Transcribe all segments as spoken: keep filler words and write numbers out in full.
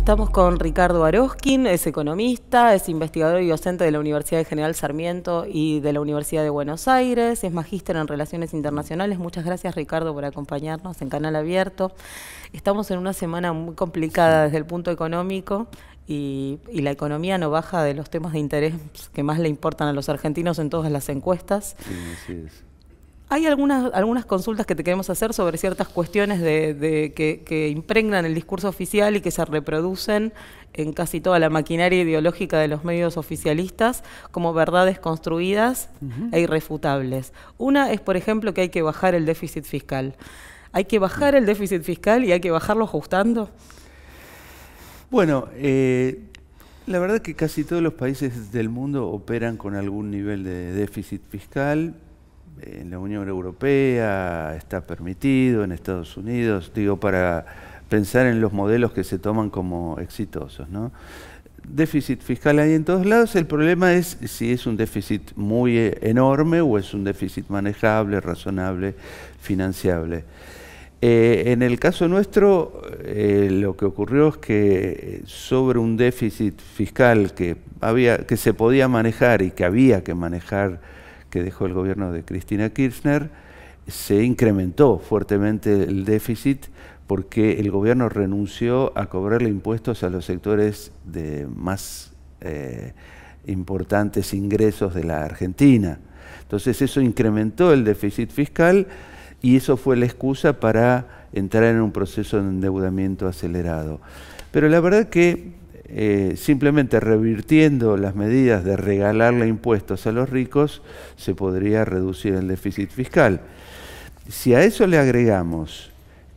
Estamos con Ricardo Aroskin, es economista, es investigador y docente de la Universidad de General Sarmiento y de la Universidad de Buenos Aires, es magíster en Relaciones Internacionales. Muchas gracias, Ricardo, por acompañarnos en Canal Abierto. Estamos en una semana muy complicada desde el punto económico y, y la economía no baja de los temas de interés que más le importan a los argentinos en todas las encuestas. Sí, así es. Hay algunas, algunas consultas que te queremos hacer sobre ciertas cuestiones de, de, que, que impregnan el discurso oficial y que se reproducen en casi toda la maquinaria ideológica de los medios oficialistas como verdades construidas uh-huh. e irrefutables. Una es, por ejemplo, que hay que bajar el déficit fiscal. ¿Hay que bajar el déficit fiscal y hay que bajarlo ajustando? Bueno, eh, la verdad es que casi todos los países del mundo operan con algún nivel de déficit fiscal. En la Unión Europea está permitido, en Estados Unidos, digo, para pensar en los modelos que se toman como exitosos, ¿no? Déficit fiscal hay en todos lados, el problema es si es un déficit muy enorme o es un déficit manejable, razonable, financiable. Eh, en el caso nuestro, eh, lo que ocurrió es que sobre un déficit fiscal que, había, que se podía manejar y que había que manejar, que dejó el gobierno de Cristina Kirchner, se incrementó fuertemente el déficit porque el gobierno renunció a cobrarle impuestos a los sectores de más eh, importantes ingresos de la Argentina. Entonces eso incrementó el déficit fiscal y eso fue la excusa para entrar en un proceso de endeudamiento acelerado. Pero la verdad que Eh, simplemente revirtiendo las medidas de regalarle impuestos a los ricos, se podría reducir el déficit fiscal. Si a eso le agregamos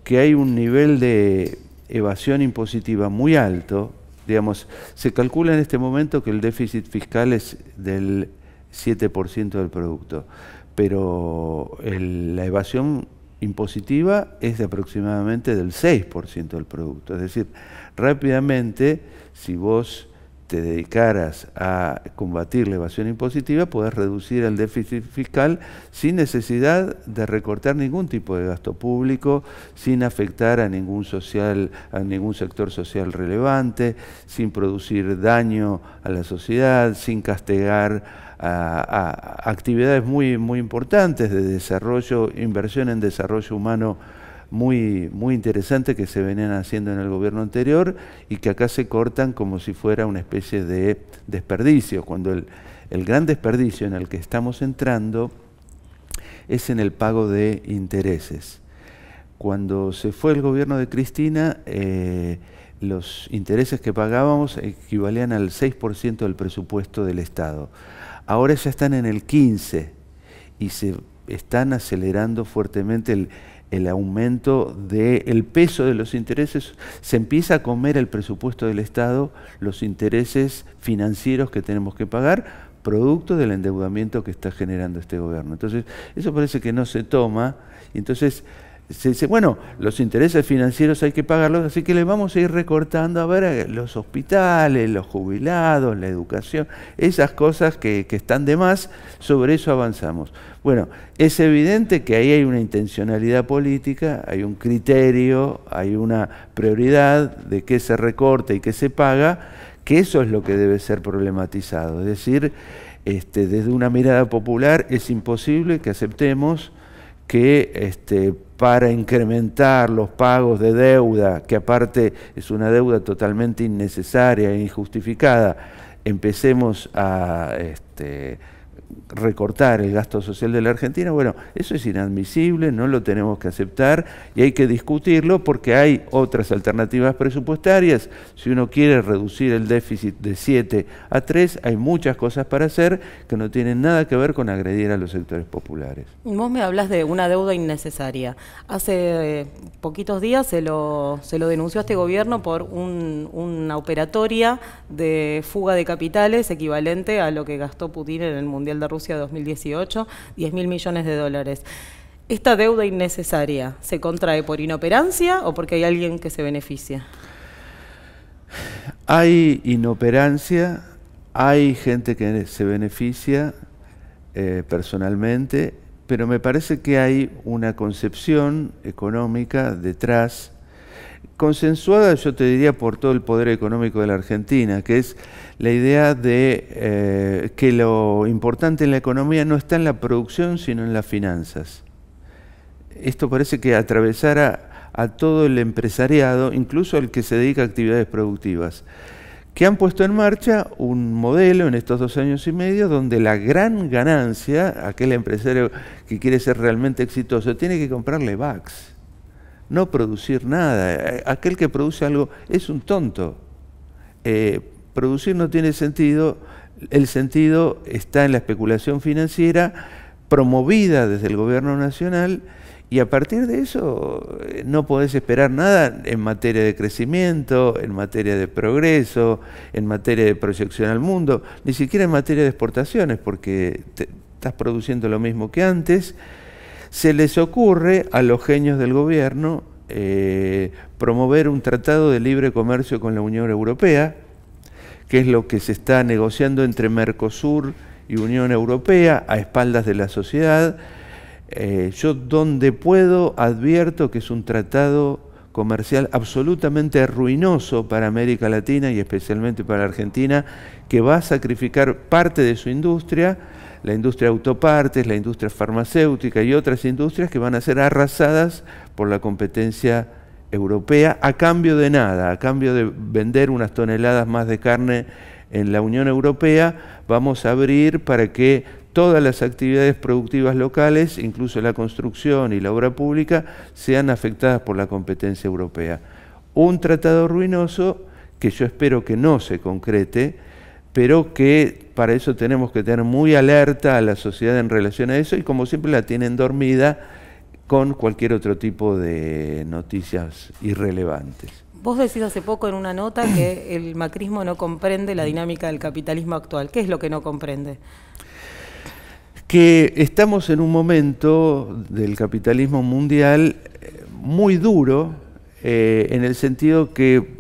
que hay un nivel de evasión impositiva muy alto, digamos, se calcula en este momento que el déficit fiscal es del siete por ciento del producto, pero el, la evasión impositiva es de aproximadamente del seis por ciento del producto. Es decir, rápidamente, si vos te dedicaras a combatir la evasión impositiva, podés reducir el déficit fiscal sin necesidad de recortar ningún tipo de gasto público, sin afectar a ningún, social, a ningún sector social relevante, sin producir daño a la sociedad, sin castigar A, a actividades muy, muy importantes de desarrollo, inversión en desarrollo humano muy, muy interesante que se venían haciendo en el gobierno anterior y que acá se cortan como si fuera una especie de desperdicio, cuando el, el gran desperdicio en el que estamos entrando es en el pago de intereses. Cuando se fue el gobierno de Cristina, eh, los intereses que pagábamos equivalían al seis por ciento del presupuesto del Estado. Ahora ya están en el quince por ciento y se están acelerando fuertemente el, el aumento del peso de los intereses. Se empieza a comer el presupuesto del Estado, los intereses financieros que tenemos que pagar, producto del endeudamiento que está generando este gobierno. Entonces, eso parece que no se toma. Y entonces se dice, bueno, los intereses financieros hay que pagarlos, así que le vamos a ir recortando a ver los hospitales, los jubilados, la educación, esas cosas que, que están de más, sobre eso avanzamos. Bueno, es evidente que ahí hay una intencionalidad política, hay un criterio, hay una prioridad de qué se recorta y qué se paga, que eso es lo que debe ser problematizado. Es decir, este, desde una mirada popular es imposible que aceptemos que este, para incrementar los pagos de deuda, que aparte es una deuda totalmente innecesaria e injustificada, empecemos a este, recortar el gasto social de la Argentina. Bueno, eso es inadmisible, no lo tenemos que aceptar y hay que discutirlo porque hay otras alternativas presupuestarias. Si uno quiere reducir el déficit de siete a tres, hay muchas cosas para hacer que no tienen nada que ver con agredir a los sectores populares. Vos me hablas de una deuda innecesaria. Hace eh, poquitos días se lo, se lo denunció a este gobierno por un, una operatoria de fuga de capitales equivalente a lo que gastó Putin en el Mundial de Rusia dos mil dieciocho, diez mil millones de dólares. ¿Esta deuda innecesaria se contrae por inoperancia o porque hay alguien que se beneficia? Hay inoperancia, hay gente que se beneficia eh, personalmente, pero me parece que hay una concepción económica detrás consensuada, yo te diría, por todo el poder económico de la Argentina, que es la idea de eh, que lo importante en la economía no está en la producción, sino en las finanzas. Esto parece que atravesara a todo el empresariado, incluso al que se dedica a actividades productivas, que han puesto en marcha un modelo en estos dos años y medio donde la gran ganancia, aquel empresario que quiere ser realmente exitoso, tiene que comprarle Levax, no producir nada. Aquel que produce algo es un tonto. Eh, producir no tiene sentido, el sentido está en la especulación financiera promovida desde el gobierno nacional, y a partir de eso no podés esperar nada en materia de crecimiento, en materia de progreso, en materia de proyección al mundo, ni siquiera en materia de exportaciones, porque te estás produciendo lo mismo que antes. Se les ocurre a los genios del gobierno eh, promover un tratado de libre comercio con la Unión Europea, que es lo que se está negociando entre Mercosur y Unión Europea a espaldas de la sociedad. Eh, yo donde puedo advierto que es un tratado comercial absolutamente ruinoso para América Latina y especialmente para Argentina, que va a sacrificar parte de su industria, la industria de autopartes, la industria farmacéutica y otras industrias que van a ser arrasadas por la competencia europea a cambio de nada, a cambio de vender unas toneladas más de carne en la Unión Europea. Vamos a abrir para que todas las actividades productivas locales, incluso la construcción y la obra pública, sean afectadas por la competencia europea. Un tratado ruinoso que yo espero que no se concrete, pero que para eso tenemos que tener muy alerta a la sociedad en relación a eso, y como siempre la tienen dormida con cualquier otro tipo de noticias irrelevantes. Vos decís hace poco en una nota que el macrismo no comprende la dinámica del capitalismo actual. ¿Qué es lo que no comprende? Que estamos en un momento del capitalismo mundial muy duro, eh, en el sentido que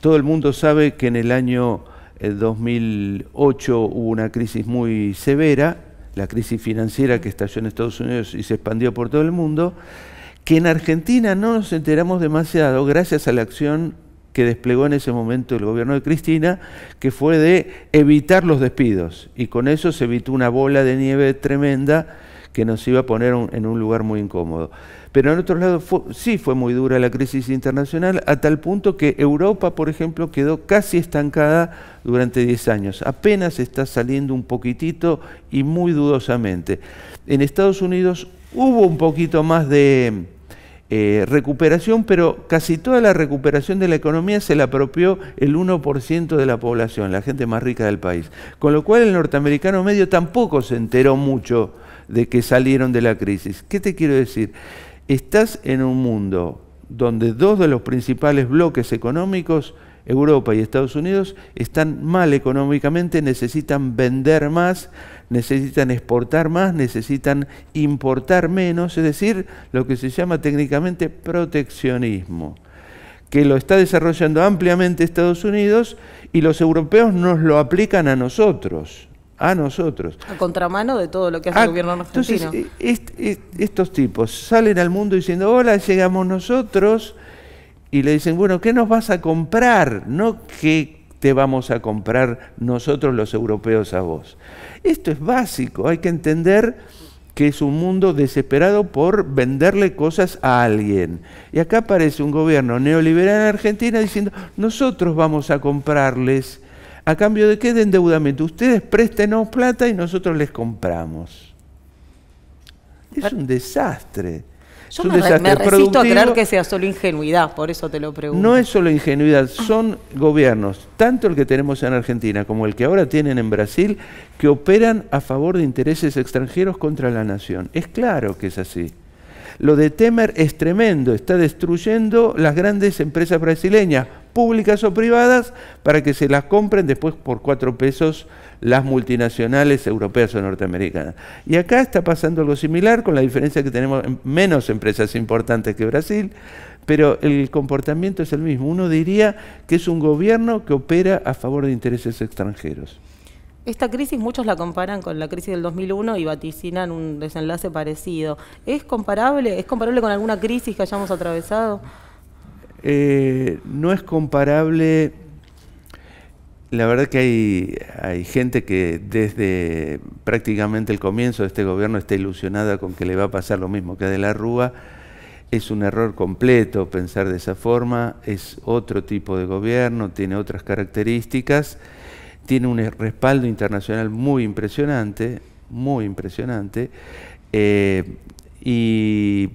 todo el mundo sabe que en el año dos mil ocho hubo una crisis muy severa, la crisis financiera que estalló en Estados Unidos y se expandió por todo el mundo, que en Argentina no nos enteramos demasiado gracias a la acción que desplegó en ese momento el gobierno de Cristina, que fue de evitar los despidos, y con eso se evitó una bola de nieve tremenda que nos iba a poner un, en un lugar muy incómodo. Pero en otro lado fue, sí fue muy dura la crisis internacional, a tal punto que Europa, por ejemplo, quedó casi estancada durante diez años. Apenas está saliendo un poquitito y muy dudosamente. En Estados Unidos hubo un poquito más de Eh, recuperación, pero casi toda la recuperación de la economía se la apropió el uno por ciento de la población, la gente más rica del país. Con lo cual el norteamericano medio tampoco se enteró mucho de que salieron de la crisis. ¿Qué te quiero decir? Estás en un mundo donde dos de los principales bloques económicos, Europa y Estados Unidos, están mal económicamente, necesitan vender más, necesitan exportar más, necesitan importar menos, es decir, lo que se llama técnicamente proteccionismo, que lo está desarrollando ampliamente Estados Unidos, y los europeos nos lo aplican a nosotros, a nosotros. A contramano de todo lo que hace ah, el gobierno argentino. Entonces, est est estos tipos salen al mundo diciendo, hola, llegamos nosotros, y le dicen, bueno, ¿qué nos vas a comprar? No qué te vamos a comprar nosotros los europeos a vos. Esto es básico, hay que entender que es un mundo desesperado por venderle cosas a alguien. Y acá aparece un gobierno neoliberal en Argentina diciendo, nosotros vamos a comprarles, ¿a cambio de qué? De endeudamiento. Ustedes préstenos plata y nosotros les compramos. Es un desastre. Yo me, re, me resisto a creer que sea solo ingenuidad, por eso te lo pregunto. No es solo ingenuidad, son gobiernos, tanto el que tenemos en Argentina como el que ahora tienen en Brasil, que operan a favor de intereses extranjeros contra la nación. Es claro que es así. Lo de Temer es tremendo, está destruyendo las grandes empresas brasileñas, públicas o privadas, para que se las compren después por cuatro pesos las multinacionales europeas o norteamericanas. Y acá está pasando algo similar, con la diferencia que tenemos menos empresas importantes que Brasil, pero el comportamiento es el mismo. Uno diría que es un gobierno que opera a favor de intereses extranjeros. Esta crisis muchos la comparan con la crisis del dos mil uno y vaticinan un desenlace parecido. ¿Es comparable? ¿Es comparable con alguna crisis que hayamos atravesado? Eh, no es comparable. La verdad que hay, hay gente que desde prácticamente el comienzo de este gobierno está ilusionada con que le va a pasar lo mismo que a De la Rúa. Es un error completo pensar de esa forma, es otro tipo de gobierno, tiene otras características, tiene un respaldo internacional muy impresionante, muy impresionante, eh, y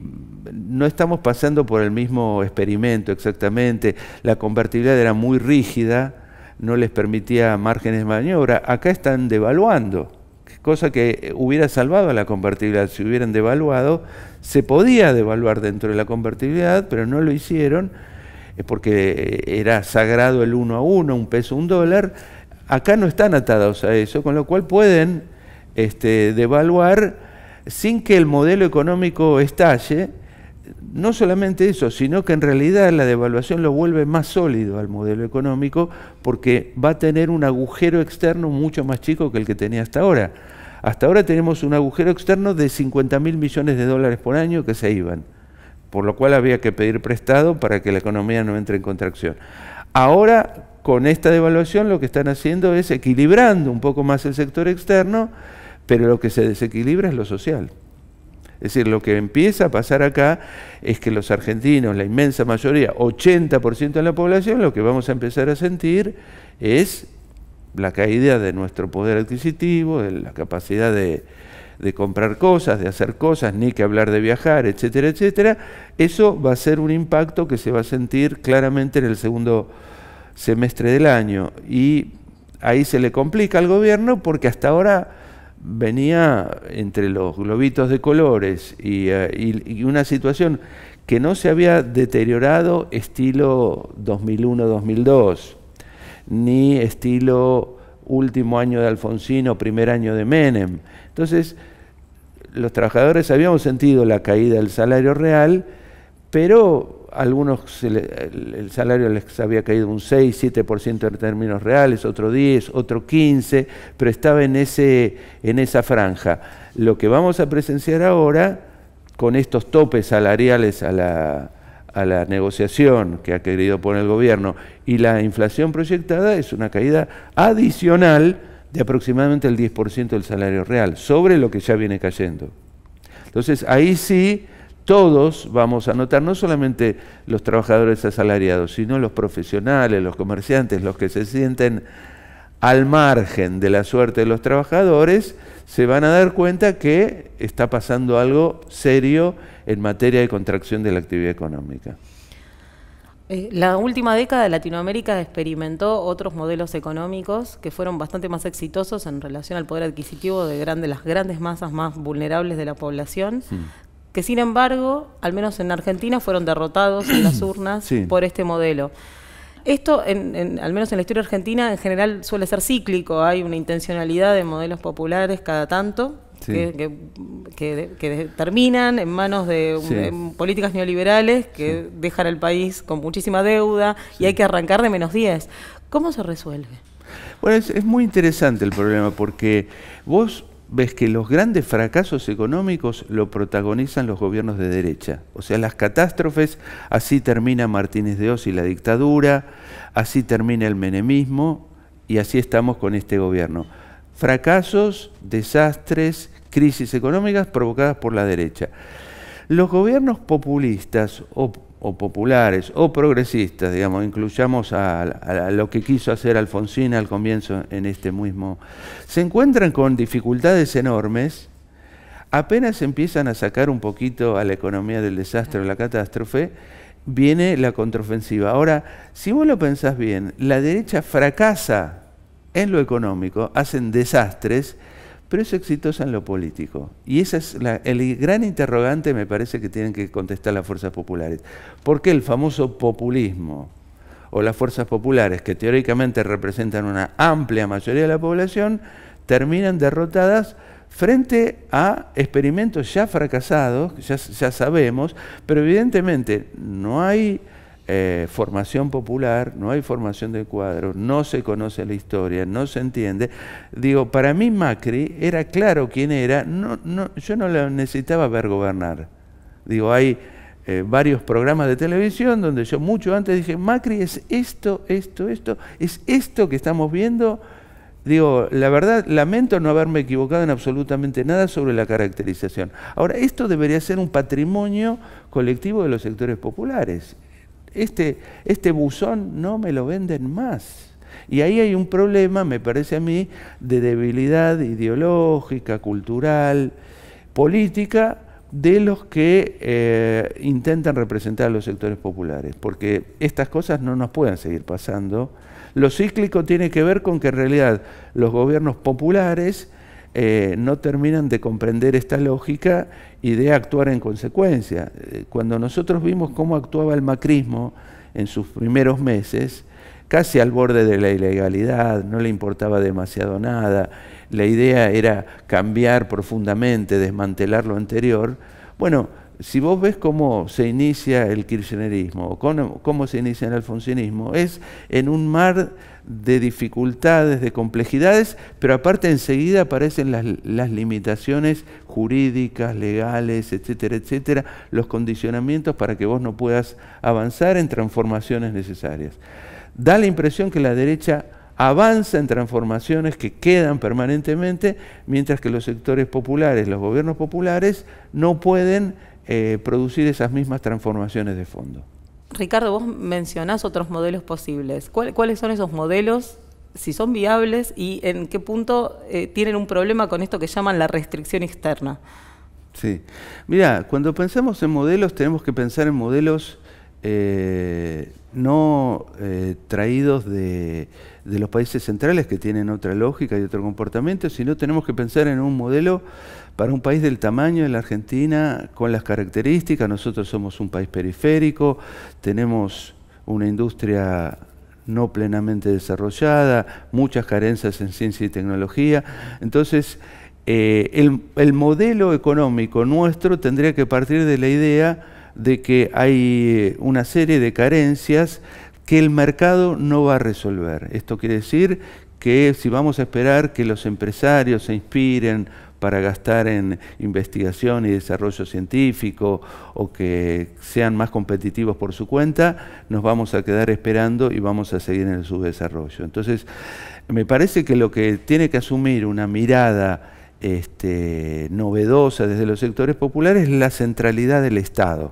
no estamos pasando por el mismo experimento exactamente. La convertibilidad era muy rígida, no les permitía márgenes de maniobra. Acá están devaluando, cosa que hubiera salvado a la convertibilidad. Si hubieran devaluado, se podía devaluar dentro de la convertibilidad, pero no lo hicieron porque era sagrado el uno a uno, un peso, un dólar. Acá no están atados a eso, con lo cual pueden este, devaluar sin que el modelo económico estalle. No solamente eso, sino que en realidad la devaluación lo vuelve más sólido al modelo económico, porque va a tener un agujero externo mucho más chico que el que tenía hasta ahora. Hasta ahora tenemos un agujero externo de cincuenta mil millones de dólares por año que se iban, por lo cual había que pedir prestado para que la economía no entre en contracción. Ahora, con esta devaluación, lo que están haciendo es equilibrando un poco más el sector externo, pero lo que se desequilibra es lo social. Es decir, lo que empieza a pasar acá es que los argentinos, la inmensa mayoría, ochenta por ciento de la población, lo que vamos a empezar a sentir es la caída de nuestro poder adquisitivo, de la capacidad de, de comprar cosas, de hacer cosas, ni que hablar de viajar, etcétera, etcétera. Eso va a ser un impacto que se va a sentir claramente en el segundo semestre del año. Y ahí se le complica al gobierno porque hasta ahora venía entre los globitos de colores y, uh, y, y una situación que no se había deteriorado estilo dos mil uno dos mil dos, ni estilo último año de Alfonsín o primer año de Menem. Entonces, los trabajadores habíamos sentido la caída del salario real, pero a algunos el, el salario les había caído un seis, siete por ciento en términos reales, otro diez, otro quince, pero estaba en, ese, en esa franja. Lo que vamos a presenciar ahora, con estos topes salariales a la, a la negociación que ha querido poner el gobierno y la inflación proyectada, es una caída adicional de aproximadamente el diez por ciento del salario real, sobre lo que ya viene cayendo. Entonces, ahí sí, todos vamos a notar, no solamente los trabajadores asalariados, sino los profesionales, los comerciantes, los que se sienten al margen de la suerte de los trabajadores, se van a dar cuenta que está pasando algo serio en materia de contracción de la actividad económica. La última década de Latinoamérica experimentó otros modelos económicos que fueron bastante más exitosos en relación al poder adquisitivo de, gran, de las grandes masas más vulnerables de la población, sí, que sin embargo, al menos en Argentina, fueron derrotados en las urnas, sí, por este modelo. Esto, en, en, al menos en la historia argentina, en general suele ser cíclico, hay una intencionalidad de modelos populares cada tanto, sí, que, que, que, que terminan en manos de, sí, de políticas neoliberales que, sí, dejan al país con muchísima deuda, sí, y hay que arrancar de menos diez. ¿Cómo se resuelve? Bueno, es, es muy interesante el problema, porque vos ves que los grandes fracasos económicos lo protagonizan los gobiernos de derecha. O sea, las catástrofes, así termina Martínez de Hoz y la dictadura, así termina el menemismo y así estamos con este gobierno. Fracasos, desastres, crisis económicas provocadas por la derecha. Los gobiernos populistas o, o populares o progresistas, digamos, incluyamos a, a, a lo que quiso hacer Alfonsín al comienzo en este mismo, se encuentran con dificultades enormes, apenas empiezan a sacar un poquito a la economía del desastre o la catástrofe, viene la contraofensiva. Ahora, si vos lo pensás bien, la derecha fracasa en lo económico, hacen desastres, pero es exitosa en lo político. Y ese es la, el gran interrogante, me parece, que tienen que contestar las fuerzas populares. ¿Por qué el famoso populismo o las fuerzas populares, que teóricamente representan una amplia mayoría de la población, terminan derrotadas frente a experimentos ya fracasados, ya, ya sabemos, pero evidentemente no hay Eh, formación popular, no hay formación de cuadros, no se conoce la historia, no se entiende? Digo, para mí Macri era claro quién era, no, no, yo no lo necesitaba ver gobernar. Digo, hay eh, varios programas de televisión donde yo mucho antes dije, Macri es esto, esto, esto, es esto que estamos viendo. Digo, la verdad, lamento no haberme equivocado en absolutamente nada sobre la caracterización. Ahora, esto debería ser un patrimonio colectivo de los sectores populares. Este, este buzón no me lo venden más. Y ahí hay un problema, me parece a mí, de debilidad ideológica, cultural, política, de los que eh, intentan representar a los sectores populares. Porque estas cosas no nos pueden seguir pasando. Lo cíclico tiene que ver con que en realidad los gobiernos populares eh, no terminan de comprender esta lógica y de actuar en consecuencia. Cuando nosotros vimos cómo actuaba el macrismo en sus primeros meses, casi al borde de la ilegalidad, no le importaba demasiado nada, la idea era cambiar profundamente, desmantelar lo anterior. Bueno, si vos ves cómo se inicia el kirchnerismo, o cómo, cómo se inicia el alfonsinismo, es en un mar de dificultades, de complejidades, pero aparte enseguida aparecen las, las limitaciones jurídicas, legales, etcétera, etcétera, los condicionamientos para que vos no puedas avanzar en transformaciones necesarias. Da la impresión que la derecha avanza en transformaciones que quedan permanentemente, mientras que los sectores populares, los gobiernos populares, no pueden eh, producir esas mismas transformaciones de fondo. Ricardo, vos mencionás otros modelos posibles. ¿Cuál, ¿Cuáles son esos modelos? Si son viables y en qué punto eh, tienen un problema con esto que llaman la restricción externa. Sí. Mirá, cuando pensamos en modelos tenemos que pensar en modelos eh, no eh, traídos de, de los países centrales que tienen otra lógica y otro comportamiento, sino tenemos que pensar en un modelo para un país del tamaño de la Argentina con las características. Nosotros somos un país periférico, tenemos una industria no plenamente desarrollada, muchas carencias en ciencia y tecnología. Entonces, eh, el, el modelo económico nuestro tendría que partir de la idea de que hay una serie de carencias que el mercado no va a resolver. Esto quiere decir que si vamos a esperar que los empresarios se inspiren para gastar en investigación y desarrollo científico o que sean más competitivos por su cuenta, nos vamos a quedar esperando y vamos a seguir en el subdesarrollo. Entonces, me parece que lo que tiene que asumir una mirada este, novedosa desde los sectores populares es la centralidad del Estado.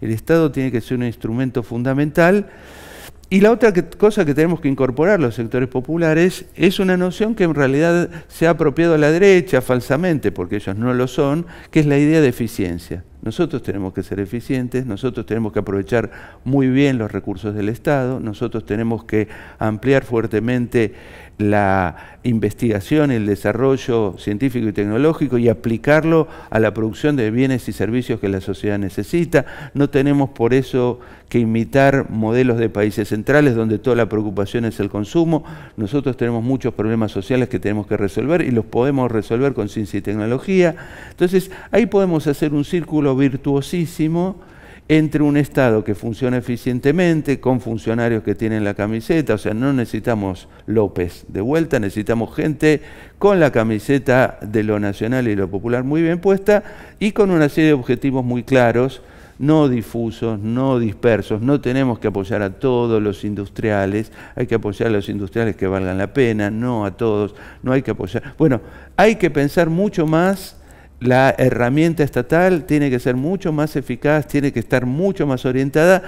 El Estado tiene que ser un instrumento fundamental. Y la otra que, cosa que tenemos que incorporar los sectores populares es una noción que en realidad se ha apropiado a la derecha falsamente, porque ellos no lo son, que es la idea de eficiencia. Nosotros tenemos que ser eficientes, nosotros tenemos que aprovechar muy bien los recursos del Estado, nosotros tenemos que ampliar fuertemente la investigación y el desarrollo científico y tecnológico y aplicarlo a la producción de bienes y servicios que la sociedad necesita. No tenemos por eso que imitar modelos de países centrales donde toda la preocupación es el consumo. Nosotros tenemos muchos problemas sociales que tenemos que resolver y los podemos resolver con ciencia y tecnología. Entonces, ahí podemos hacer un círculo virtuosísimo entre un Estado que funciona eficientemente, con funcionarios que tienen la camiseta. O sea, no necesitamos López de vuelta, necesitamos gente con la camiseta de lo nacional y lo popular muy bien puesta y con una serie de objetivos muy claros, no difusos, no dispersos. No tenemos que apoyar a todos los industriales, hay que apoyar a los industriales que valgan la pena, no a todos, no hay que apoyar. Bueno, hay que pensar mucho más. La herramienta estatal tiene que ser mucho más eficaz, tiene que estar mucho más orientada.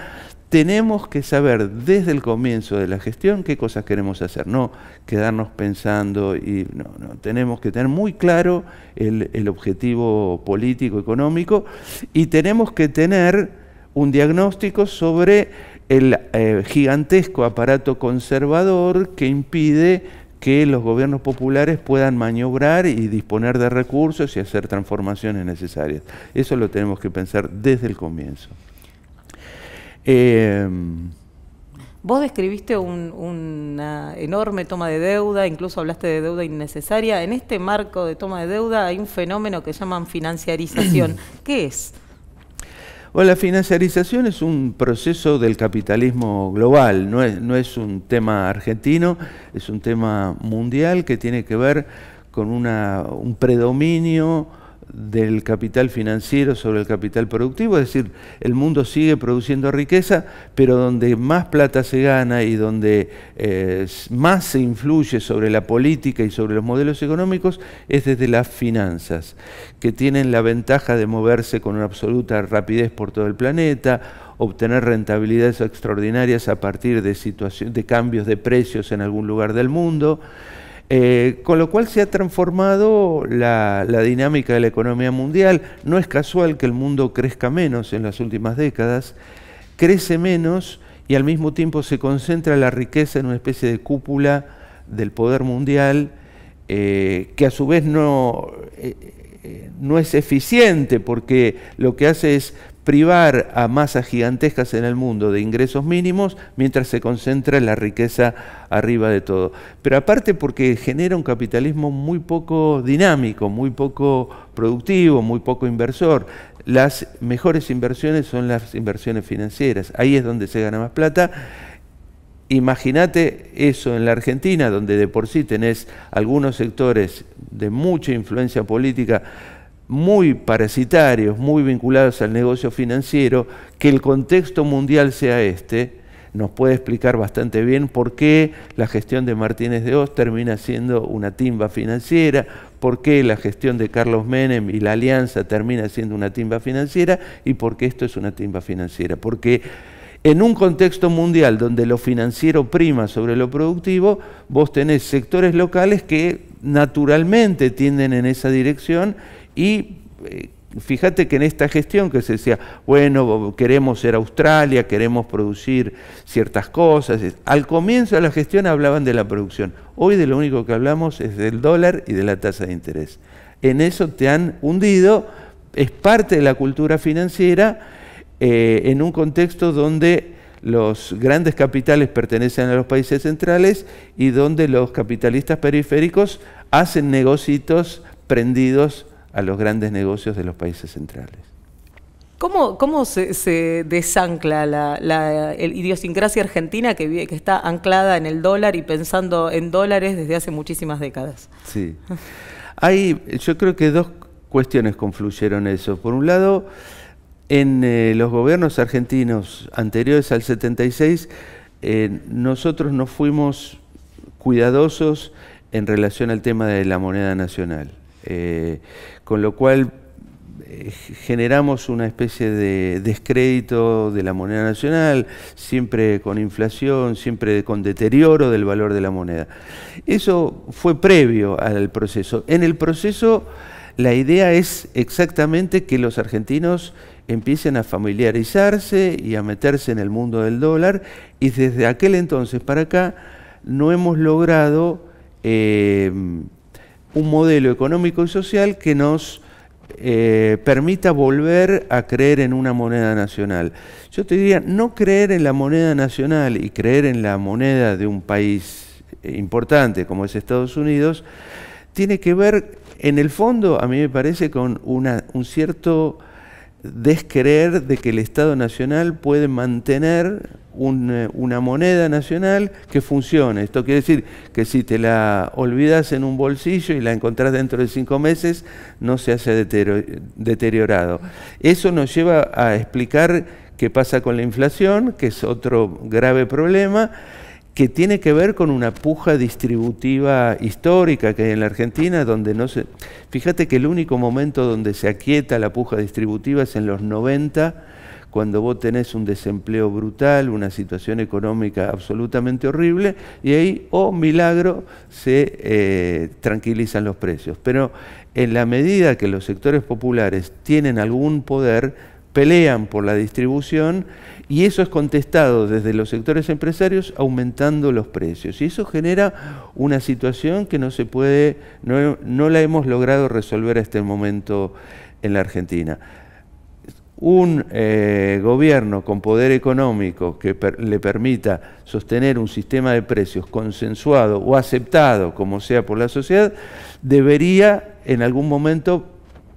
Tenemos que saber desde el comienzo de la gestión qué cosas queremos hacer, no quedarnos pensando y no, no. Tenemos que tener muy claro el, el objetivo político, económico y tenemos que tener un diagnóstico sobre el eh, gigantesco aparato conservador que impide que los gobiernos populares puedan maniobrar y disponer de recursos y hacer transformaciones necesarias. Eso lo tenemos que pensar desde el comienzo. Eh... Vos describiste un, una enorme toma de deuda, incluso hablaste de deuda innecesaria. En este marco de toma de deuda hay un fenómeno que llaman financiarización. ¿Qué es? Bueno, la financiarización es un proceso del capitalismo global, no es, no es un tema argentino, es un tema mundial que tiene que ver con una, un predominio del capital financiero sobre el capital productivo, es decir, el mundo sigue produciendo riqueza, pero donde más plata se gana y donde eh, más se influye sobre la política y sobre los modelos económicos es desde las finanzas, que tienen la ventaja de moverse con una absoluta rapidez por todo el planeta, obtener rentabilidades extraordinarias a partir de, de cambios de precios en algún lugar del mundo, eh, con lo cual se ha transformado la, la dinámica de la economía mundial. No es casual que el mundo crezca menos en las últimas décadas, crece menos y al mismo tiempo se concentra la riqueza en una especie de cúpula del poder mundial, eh, que a su vez no, eh, eh, no es eficiente, porque lo que hace es privar a masas gigantescas en el mundo de ingresos mínimos mientras se concentra la riqueza arriba de todo. Pero aparte porque genera un capitalismo muy poco dinámico, muy poco productivo, muy poco inversor. Las mejores inversiones son las inversiones financieras, ahí es donde se gana más plata. Imagínate eso en la Argentina, donde de por sí tenés algunos sectores de mucha influencia política, muy parasitarios, muy vinculados al negocio financiero. Que el contexto mundial sea este, nos puede explicar bastante bien por qué la gestión de Martínez de Hoz termina siendo una timba financiera, por qué la gestión de Carlos Menem y la alianza termina siendo una timba financiera y por qué esto es una timba financiera. Porque en un contexto mundial donde lo financiero prima sobre lo productivo, vos tenés sectores locales que naturalmente tienden en esa dirección. Y eh, fíjate que en esta gestión que se decía, bueno, queremos ser Australia, queremos producir ciertas cosas, al comienzo de la gestión hablaban de la producción, hoy de lo único que hablamos es del dólar y de la tasa de interés. En eso te han hundido, es parte de la cultura financiera, eh, en un contexto donde los grandes capitales pertenecen a los países centrales y donde los capitalistas periféricos hacen negocios prendidos a los grandes negocios de los países centrales. ¿Cómo, cómo se, se desancla la, la el idiosincrasia argentina que, vive, que está anclada en el dólar y pensando en dólares desde hace muchísimas décadas? Sí. Hay, yo creo que dos cuestiones confluyeron eso. Por un lado, en eh, los gobiernos argentinos anteriores al setenta y seis, eh, nosotros no fuimos cuidadosos en relación al tema de la moneda nacional. Eh, con lo cual eh, generamos una especie de descrédito de la moneda nacional, siempre con inflación, siempre con deterioro del valor de la moneda. Eso fue previo al proceso. En el proceso la idea es exactamente que los argentinos empiecen a familiarizarse y a meterse en el mundo del dólar, y desde aquel entonces para acá no hemos logrado eh, un modelo económico y social que nos eh, permita volver a creer en una moneda nacional. Yo te diría, no creer en la moneda nacional y creer en la moneda de un país importante como es Estados Unidos, tiene que ver, en el fondo, a mí me parece, con una, un cierto descreer de que el Estado Nacional puede mantener un, una moneda nacional que funcione. Esto quiere decir que si te la olvidas en un bolsillo y la encontrás dentro de cinco meses, no se haya deteriorado. Eso nos lleva a explicar qué pasa con la inflación, que es otro grave problema, que tiene que ver con una puja distributiva histórica que hay en la Argentina, donde no se... Fíjate que el único momento donde se aquieta la puja distributiva es en los noventa, cuando vos tenés un desempleo brutal, una situación económica absolutamente horrible, y ahí, oh milagro, se eh, tranquilizan los precios. Pero en la medida que los sectores populares tienen algún poder, pelean por la distribución, y eso es contestado desde los sectores empresarios aumentando los precios. Y eso genera una situación que no se puede, no, no la hemos logrado resolver hasta el momento en la Argentina. Un eh, gobierno con poder económico que per, le permita sostener un sistema de precios consensuado o aceptado, como sea, por la sociedad, debería en algún momento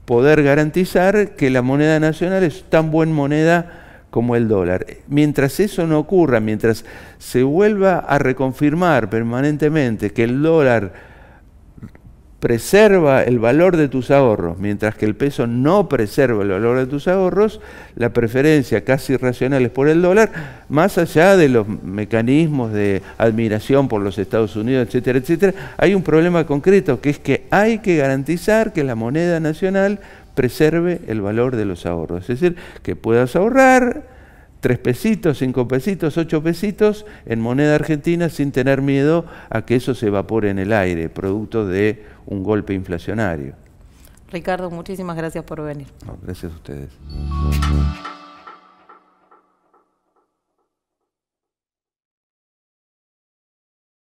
poder garantizar que la moneda nacional es tan buena moneda como el dólar. Mientras eso no ocurra, mientras se vuelva a reconfirmar permanentemente que el dólar preserva el valor de tus ahorros, mientras que el peso no preserva el valor de tus ahorros, la preferencia casi irracional es por el dólar, más allá de los mecanismos de admiración por los Estados Unidos, etcétera, etcétera, hay un problema concreto, que es que hay que garantizar que la moneda nacional preserve el valor de los ahorros, es decir, que puedas ahorrar tres pesitos, cinco pesitos, ocho pesitos en moneda argentina sin tener miedo a que eso se evapore en el aire, producto de un golpe inflacionario. Ricardo, muchísimas gracias por venir. No, gracias a ustedes.